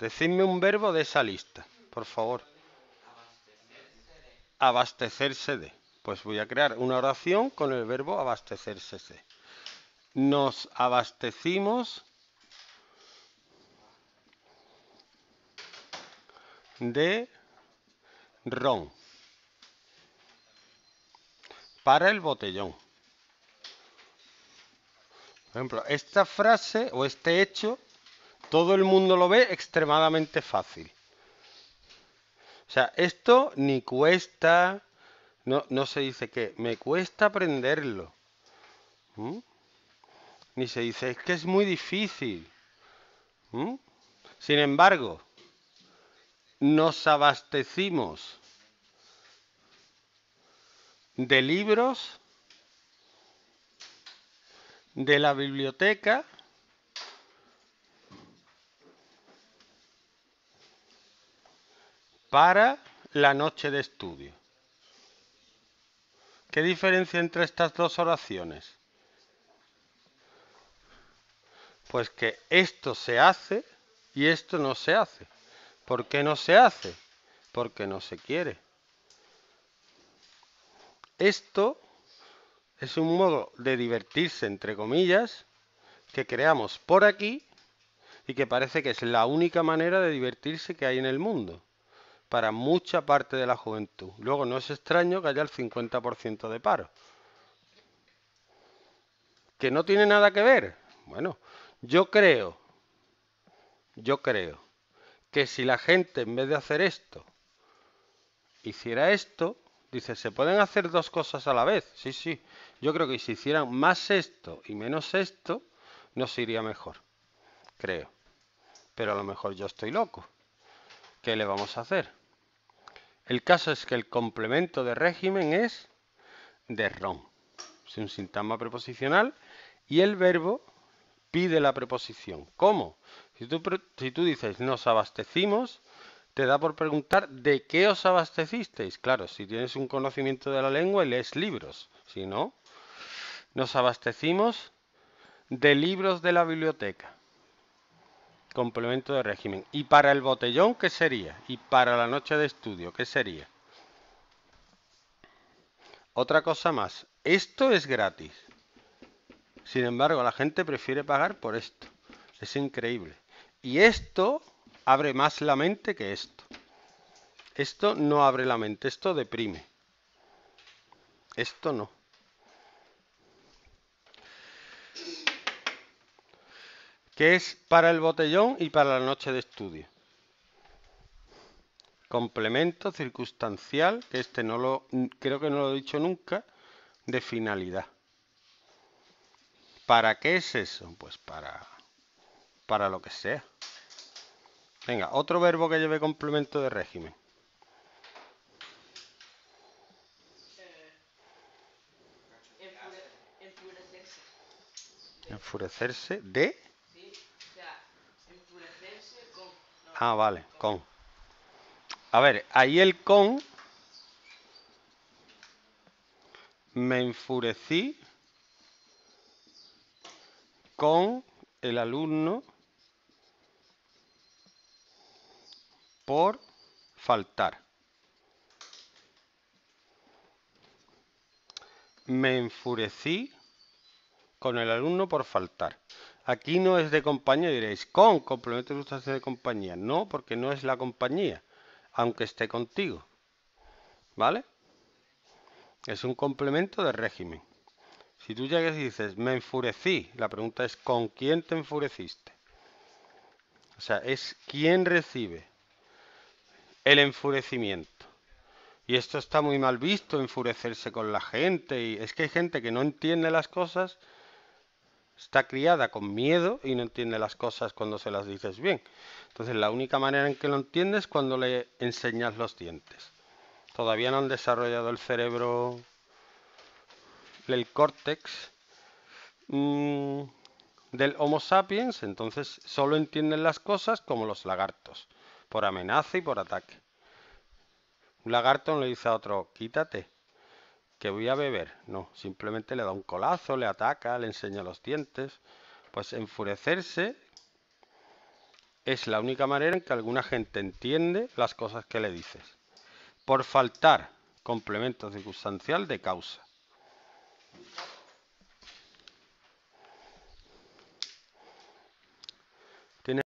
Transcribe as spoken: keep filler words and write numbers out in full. Decidme un verbo de esa lista, por favor. Abastecerse de. Pues voy a crear una oración con el verbo abastecerse de. Nos abastecimos de ron para el botellón. Por ejemplo, esta frase o este hecho, todo el mundo lo ve extremadamente fácil. O sea, esto ni cuesta, no, no se dice que me cuesta aprenderlo. ¿Mm? Ni se dice, es que es muy difícil. ¿Mm? Sin embargo, nos abastecimos de libros de la biblioteca para la noche de estudio. ¿Qué diferencia entre estas dos oraciones? Pues que esto se hace y esto no se hace. ¿Por qué no se hace? Porque no se quiere. Esto es un modo de divertirse, entre comillas, que creamos por aquí y que parece que es la única manera de divertirse que hay en el mundo, para mucha parte de la juventud. Luego no es extraño que haya el cincuenta por ciento de paro. ¿Que no tiene nada que ver? Bueno, yo creo, yo creo que si la gente en vez de hacer esto, hiciera esto, dice, ¿se pueden hacer dos cosas a la vez? Sí, sí. Yo creo que si hicieran más esto y menos esto, nos iría mejor. Creo. Pero a lo mejor yo estoy loco. ¿Qué le vamos a hacer? El caso es que el complemento de régimen es de ron. Es un sintagma preposicional y el verbo pide la preposición. ¿Cómo? Si tú, si tú dices nos abastecimos, te da por preguntar ¿de qué os abastecisteis? Claro, si tienes un conocimiento de la lengua y lees libros. Si no, nos abastecimos de libros de la biblioteca. Complemento de régimen. ¿Y para el botellón qué sería? ¿Y para la noche de estudio qué sería? Otra cosa más. Esto es gratis. Sin embargo, la gente prefiere pagar por esto. Es increíble. Y esto abre más la mente que esto. Esto no abre la mente, esto deprime. Esto no. ¿Qué es para el botellón y para la noche de estudio? Complemento circunstancial, que este no lo, creo que no lo he dicho nunca, de finalidad. ¿Para qué es eso? Pues para, para lo que sea. Venga, otro verbo que lleve complemento de régimen. Eh, enfurecerse. Enfurecerse de... Sí, o sea, enfurecerse con... No, ah, vale, con. con. A ver, ahí el con... Me enfurecí con el alumno por faltar. Me enfurecí con el alumno por faltar. Aquí no es de compañía, diréis, con complemento de sustancia de compañía. No, porque no es la compañía, aunque esté contigo. ¿Vale? Es un complemento de régimen. Si tú llegas y dices, me enfurecí, la pregunta es, ¿con quién te enfureciste? O sea, es quién recibe el enfurecimiento. Y esto está muy mal visto, enfurecerse con la gente. Y es que hay gente que no entiende las cosas, está criada con miedo y no entiende las cosas cuando se las dices bien. Entonces la única manera en que lo entiendes es cuando le enseñas los dientes. Todavía no han desarrollado el cerebro, el córtex mmm, del Homo sapiens, entonces solo entienden las cosas como los lagartos. Por amenaza y por ataque. Un lagarto no le dice a otro, quítate, que voy a beber. No, simplemente le da un colazo, le ataca, le enseña los dientes. Pues enfurecerse Es la única manera en que alguna gente entiende las cosas que le dices. Por faltar, complemento circunstancial de causa.